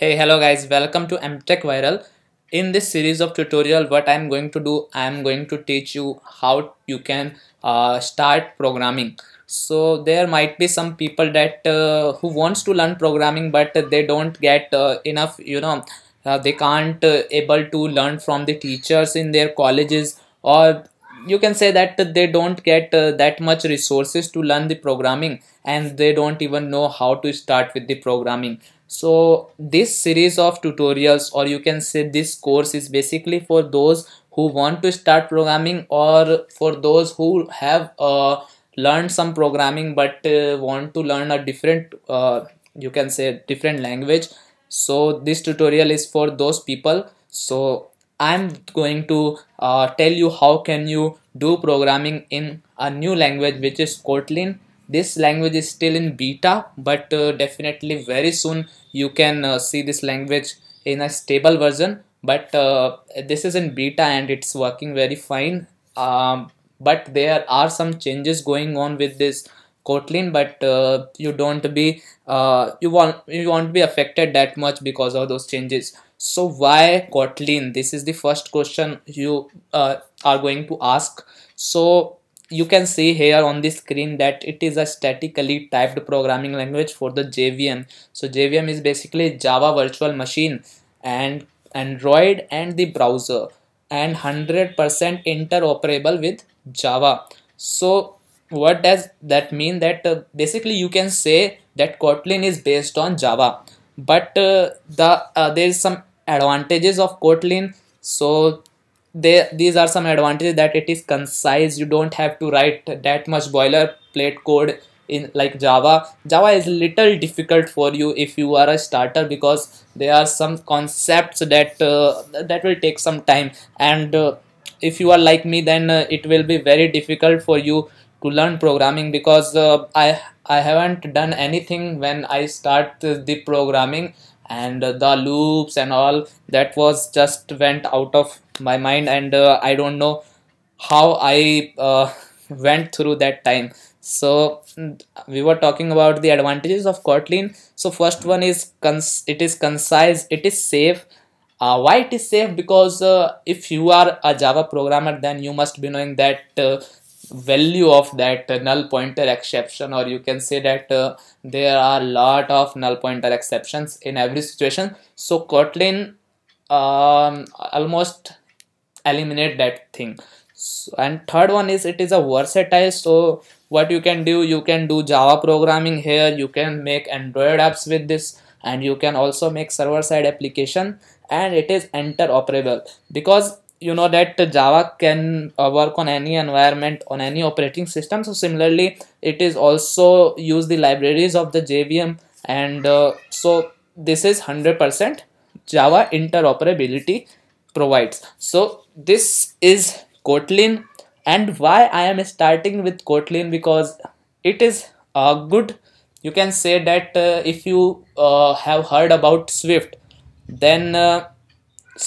Hey, hello guys, welcome to MTech Viral. In this series of tutorial, what I'm going to do, I'm going to teach you how you can start programming. So there might be some people that who wants to learn programming, but they don't get enough, they can't able to learn from the teachers in their colleges, or you can say that they don't get that much resources to learn the programming, and they don't even know how to start with the programming. So this series of tutorials, or you can say this course, is basically for those who want to start programming, or for those who have learned some programming but want to learn a different you can say different language. So this tutorial is for those people. So I'm going to tell you how can you do programming in a new language, which is Kotlin. This language is still in beta, but definitely very soon you can see this language in a stable version. But this is in beta and it's working very fine. But there are some changes going on with this Kotlin, but you won't be affected that much because of those changes. So why Kotlin? This is the first question you are going to ask. So you can see here on the screen that it is a statically typed programming language for the JVM. So JVM is basically Java Virtual Machine and Android and the browser, and 100% interoperable with Java. So what does that mean? That basically you can say that Kotlin is based on Java, but there is some advantages of Kotlin. So these are some advantages, that it is concise. You don't have to write that much boilerplate code in like Java. Java is little difficult for you if you are a starter, because there are some concepts that will take some time, and if you are like me, then it will be very difficult for you to learn programming, because I haven't done anything when I start the programming, and the loops and all that was just went out of my mind, and I don't know how I went through that time. So we were talking about the advantages of Kotlin. So first one is it is concise, it is safe. Why it is safe? Because if you are a Java programmer, then you must be knowing that value of that null pointer exception, or you can say that there are a lot of null pointer exceptions in every situation. So Kotlin almost eliminate that thing. So, and third one is it is a versatile. So what you can do Java programming here, you can make Android apps with this, and you can also make server-side application, and it is interoperable, because you know that Java can work on any environment, on any operating system. So similarly, it is also use the libraries of the JVM, and so this is 100% Java interoperability provides. So this is Kotlin. And why I am starting with Kotlin? Because it is good. You can say that if you have heard about Swift, then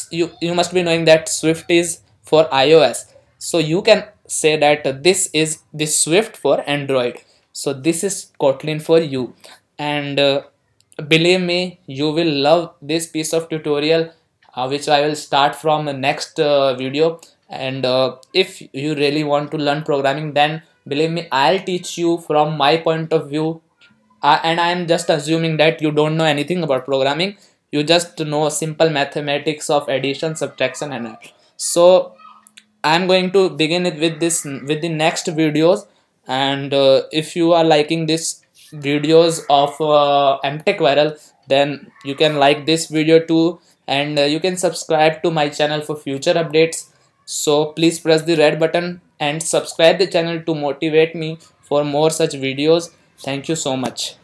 you must be knowing that Swift is for iOS. So you can say that this is the Swift for Android. So this is Kotlin for you. And believe me, you will love this piece of tutorial, which I will start from the next video. And if you really want to learn programming, then believe me, I'll teach you from my point of view. And I'm just assuming that you don't know anything about programming. You just know simple mathematics of addition, subtraction, and add. So I'm going to begin it with the next videos. And if you are liking this videos of MTech Viral, then you can like this video too, and you can subscribe to my channel for future updates. So please press the red button and subscribe the channel to motivate me for more such videos. Thank you so much.